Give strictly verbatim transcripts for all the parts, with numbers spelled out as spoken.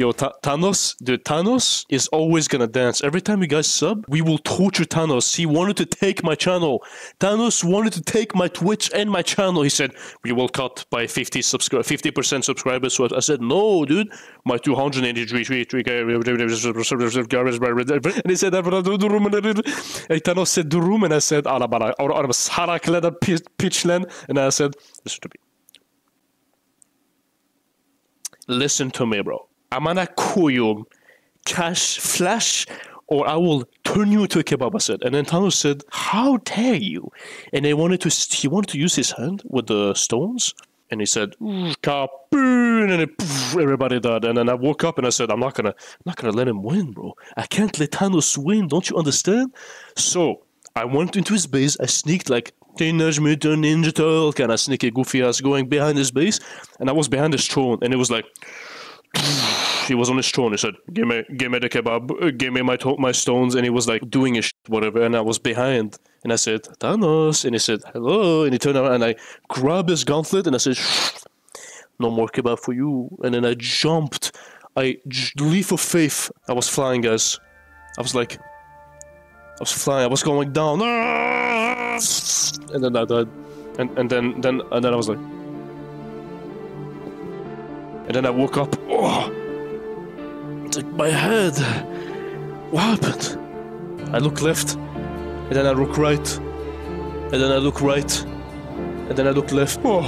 Yo, Th Thanos, dude, Thanos is always gonna dance. Every time you guys sub, we will torture Thanos. He wanted to take my channel. Thanos wanted to take my Twitch and my channel. He said, we will cut by fifty subscribe, fifty percent subscribers. So I said, no, dude, my two hundred eighty-three, and he said, and Thanos said, the room, and I said, and I said, listen to me. Listen to me, bro. I'm gonna call you cash flash, or I will turn you into a kebab, I said. And then Thanos said, how dare you? And he wanted to he wanted to use his hand with the stones, and he said, kaboom, and it, everybody died. And then I woke up and I said, I'm not gonna I'm not gonna let him win, bro. I can't let Thanos win, don't you understand? So I went into his base, I sneaked like Teenage Mutant Ninja Turtle, kind of sneaky goofy ass, going behind his base, and I was behind his throne, and it was like, he was on his throne. He said, "Give me, give me the kebab, give me my my stones," and he was like doing his shit, whatever. And I was behind, and I said, "Thanos," and he said, "Hello," and he turned around, and I grabbed his gauntlet, and I said, "No more kebab for you." And then I jumped, I leap of faith. I was flying, guys. I was like, I was flying. I was going down. And then I died, and and then then and then I was like, and then I woke up. Oh, it's like my head. What happened? I look left, and then I look right, and then I look right, and then I look left. Oh,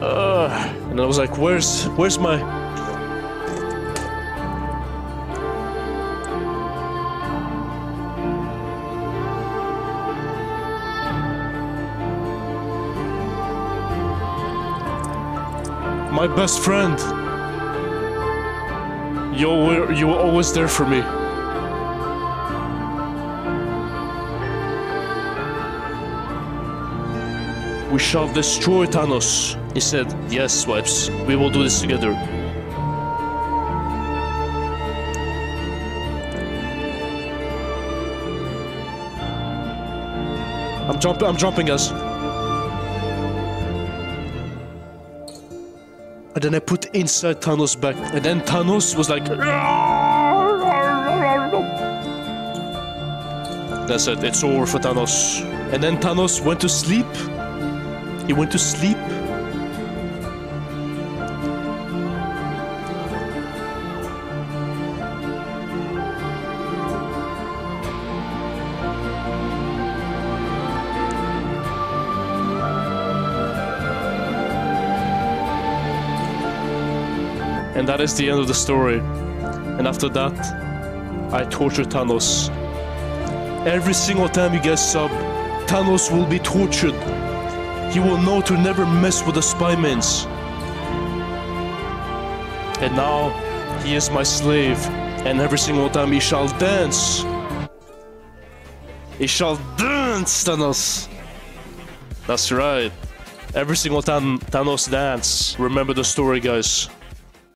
uh, and I was like, where's where's my? My best friend. You were, you were always there for me. We shall destroy Thanos. He said, yes, Swipes. We will do this together. I'm jumping, I'm jumping, us. And then I put inside Thanos' back, and then Thanos was like, that's it, it's over for Thanos. And then Thanos went to sleep. He went to sleep. And that is the end of the story. And after that, I torture Thanos. Every single time you guys sub, Thanos will be tortured. He will know to never mess with the Spymans. And now, he is my slave. And every single time he shall dance. He shall dance, Thanos. That's right. Every single time Thanos dance. Remember the story, guys.